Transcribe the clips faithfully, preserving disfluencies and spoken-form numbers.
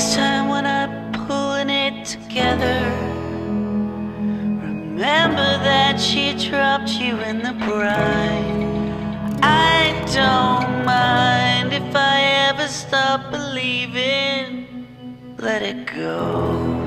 next time when I'm pulling it together, remember that she dropped you in the brine. I don't mind if I ever stop believing, let it go.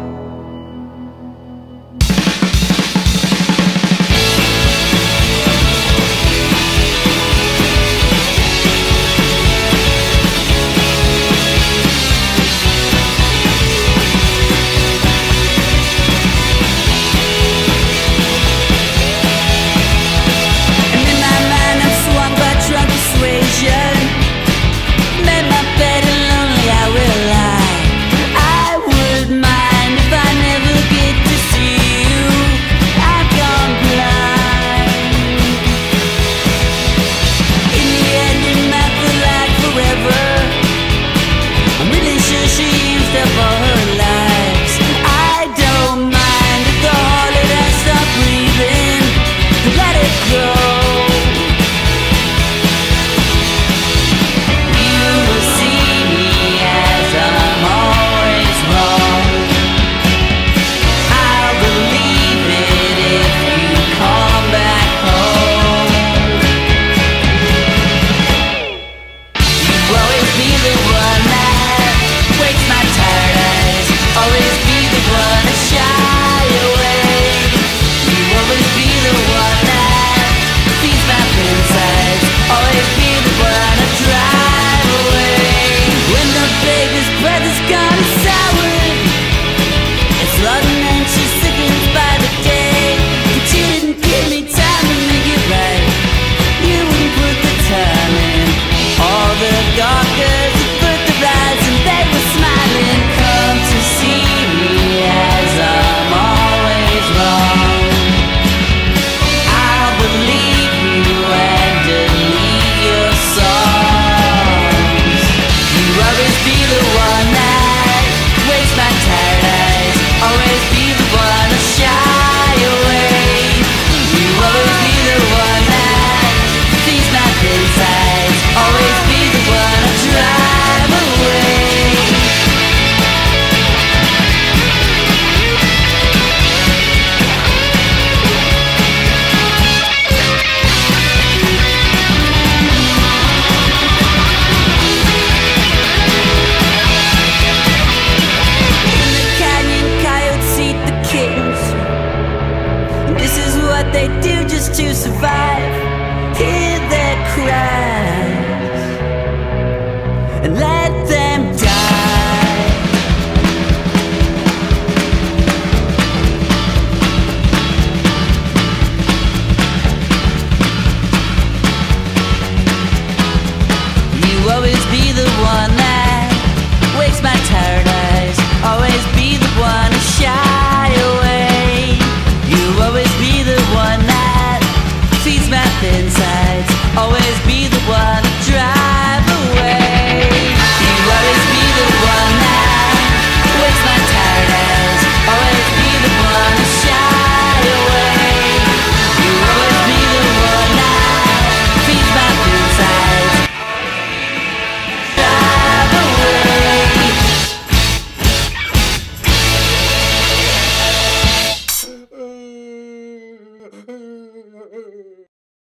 Breath is gone.